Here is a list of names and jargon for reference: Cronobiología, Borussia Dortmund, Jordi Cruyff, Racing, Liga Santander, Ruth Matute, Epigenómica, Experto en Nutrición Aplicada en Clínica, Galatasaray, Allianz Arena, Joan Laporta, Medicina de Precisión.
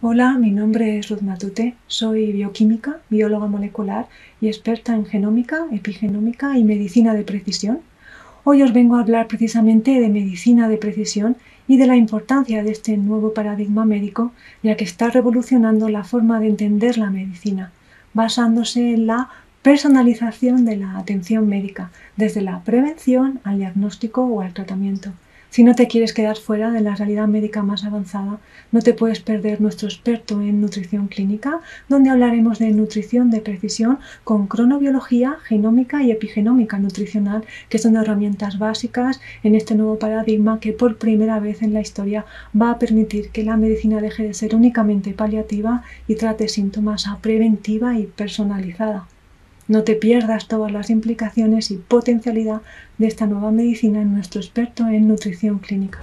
Hola, mi nombre es Ruth Matute, soy bioquímica, bióloga molecular y experta en genómica, epigenómica y medicina de precisión. Hoy os vengo a hablar precisamente de medicina de precisión y de la importancia de este nuevo paradigma médico, ya que está revolucionando la forma de entender la medicina, basándose en la personalización de la atención médica, desde la prevención al diagnóstico o al tratamiento. Si no te quieres quedar fuera de la realidad médica más avanzada, no te puedes perder nuestro experto en nutrición clínica, donde hablaremos de nutrición de precisión con cronobiología, genómica y epigenómica nutricional, que son herramientas básicas en este nuevo paradigma que por primera vez en la historia va a permitir que la medicina deje de ser únicamente paliativa y trate síntomas a preventiva y personalizada. No te pierdas todas las implicaciones y potencialidad de esta nueva medicina en nuestro experto en nutrición clínica.